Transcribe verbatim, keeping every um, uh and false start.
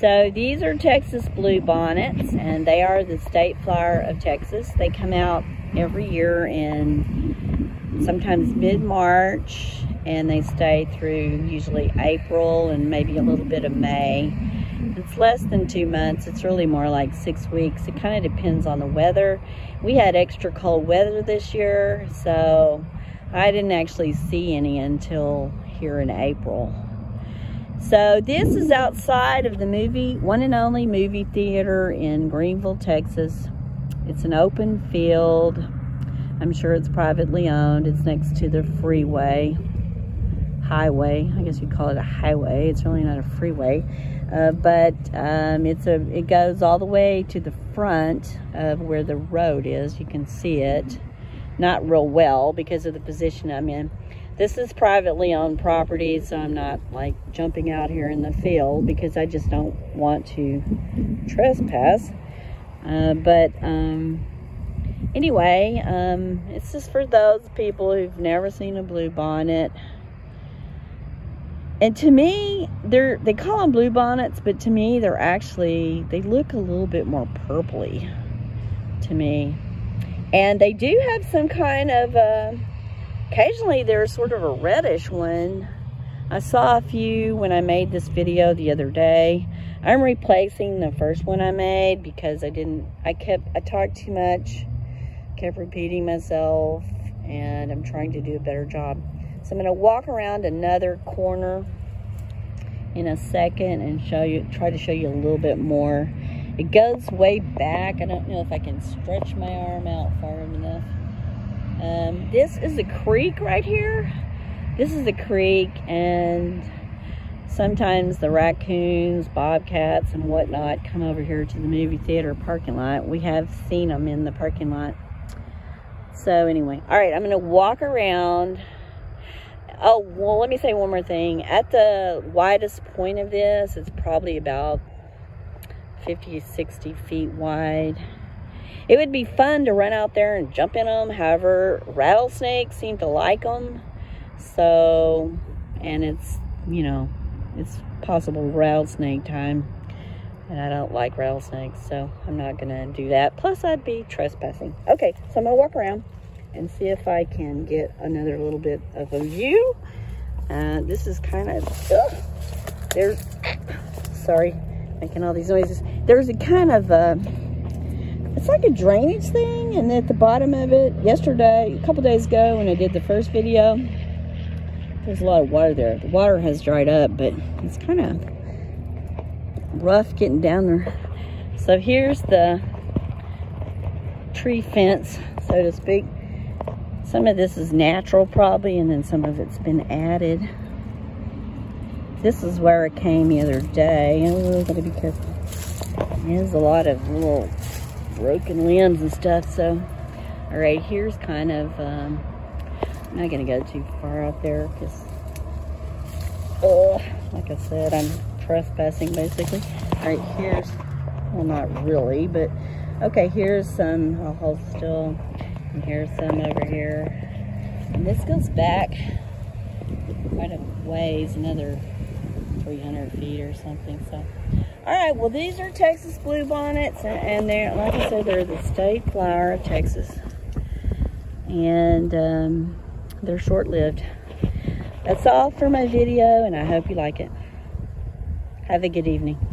So these are Texas bluebonnets, and they are the state flower of Texas. They come out every year in sometimes mid-March, and they stay through usually April and maybe a little bit of May. It's less than two months. It's really more like six weeks. It kind of depends on the weather. We had extra cold weather this year, so I didn't actually see any until here in April. So this is outside of the movie, one and only movie theater in Greenville, Texas. It's an open field. I'm sure it's privately owned. It's next to the freeway, highway. I guess you'd call it a highway. It's really not a freeway, uh, but um, it's a. It goes all the way to the front of where the road is. You can see it, not real well because of the position I'm in. This is privately owned property, so I'm not like jumping out here in the field because I just don't want to trespass. Uh, but um, anyway, um, it's just for those people who've never seen a bluebonnet. And to me, they're they call them bluebonnets, but to me, they're actually they look a little bit more purpley to me, and they do have some kind of a. Occasionally there's sort of a reddish one. I saw a few when I made this video the other day. I'm replacing the first one I made because I didn't, I kept, I talked too much, kept repeating myself, and I'm trying to do a better job. So I'm gonna walk around another corner in a second and show you, try to show you a little bit more. It goes way back. I don't know if I can stretch my arm out far enough. Um, this is a creek right here. This is a creek, and sometimes the raccoons, bobcats, and whatnot come over here to the movie theater parking lot. We have seen them in the parking lot. So anyway, all right, I'm going to walk around. Oh, well, let me say one more thing. At the widest point of this, it's probably about fifty to sixty feet wide. It would be fun to run out there and jump in them. However, rattlesnakes seem to like them. So, and it's, you know, it's possible rattlesnake time. And I don't like rattlesnakes, so I'm not going to do that. Plus, I'd be trespassing. Okay, so I'm going to walk around and see if I can get another little bit of a view. Uh, this is kind of, ugh, there's, sorry, making all these noises. There's a kind of a... It's like a drainage thing, and at the bottom of it, yesterday, a couple days ago when I did the first video, there's a lot of water there. The water has dried up, but it's kind of rough getting down there. So here's the tree fence, so to speak. Some of this is natural probably, and then some of it's been added. This is where I came the other day. I really gotta be careful. There's a lot of little broken limbs and stuff. So all right, here's kind of um I'm not gonna go too far out there because oh like I said, I'm trespassing basically. All right, here's, well, not really, but okay, here's some, I'll hold still, and here's some over here, and this goes back quite a ways, another three hundred feet or something. So all right, well, these are Texas bluebonnets, and they're, like I said, they're the state flower of Texas. And um, they're short-lived. That's all for my video, and I hope you like it. Have a good evening.